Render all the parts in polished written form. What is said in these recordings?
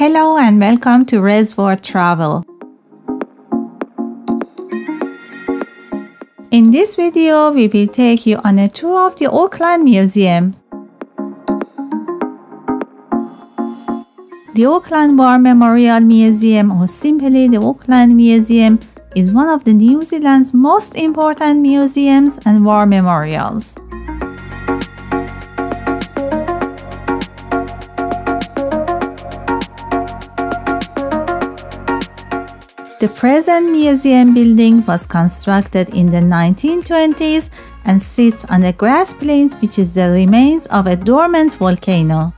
Hello and welcome to Rez World Travel. In this video, we will take you on a tour of the Auckland Museum. The Auckland War Memorial Museum, or simply the Auckland Museum, is one of the New Zealand's most important museums and war memorials. The present museum building was constructed in the 1920s and sits on a grass plant which is the remains of a dormant volcano.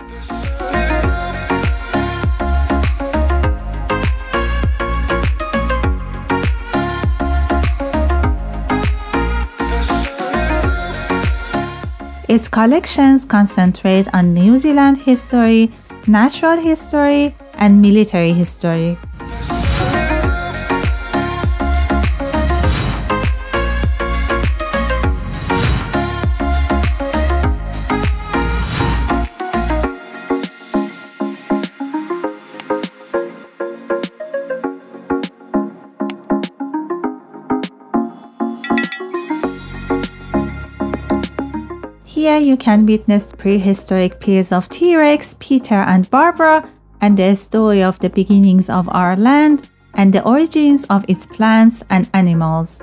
Its collections concentrate on New Zealand history, natural history, and military history. Here you can witness prehistoric peers of T-Rex, Peter and Barbara, and the story of the beginnings of our land and the origins of its plants and animals.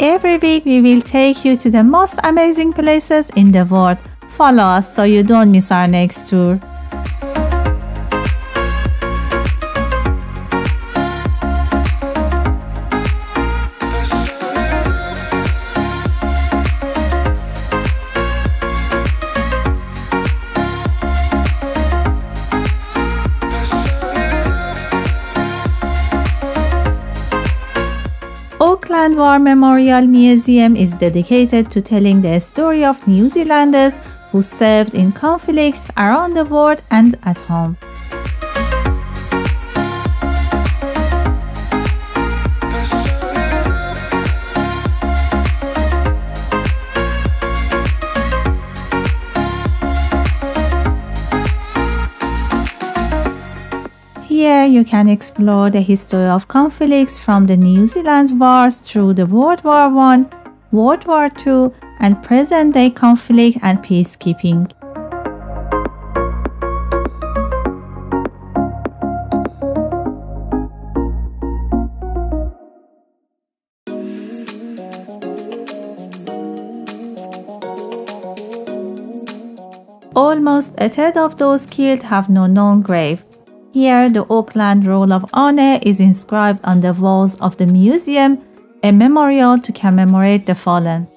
Every week we will take you to the most amazing places in the world. Follow us so you don't miss our next tour. Auckland War Memorial Museum is dedicated to telling the story of New Zealanders who served in conflicts around the world and at home. Here you can explore the history of conflicts from the New Zealand wars through the World War I, World War II, and present-day conflict and peacekeeping. Almost a third of those killed have no known grave. Here, the Auckland Roll of Honour is inscribed on the walls of the museum, a memorial to commemorate the fallen.